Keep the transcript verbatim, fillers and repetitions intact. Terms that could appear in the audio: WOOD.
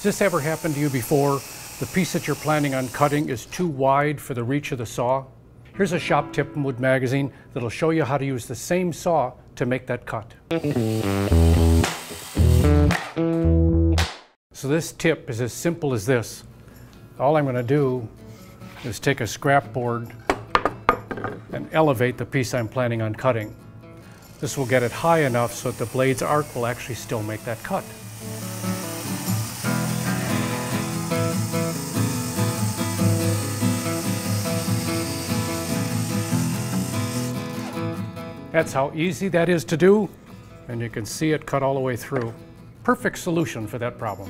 Has this ever happened to you before? The piece that you're planning on cutting is too wide for the reach of the saw? Here's a shop tip from Wood Magazine that'll show you how to use the same saw to make that cut. So this tip is as simple as this. All I'm going to do is take a scrap board and elevate the piece I'm planning on cutting. This will get it high enough so that the blade's arc will actually still make that cut. That's how easy that is to do, and you can see it cut all the way through. Perfect solution for that problem.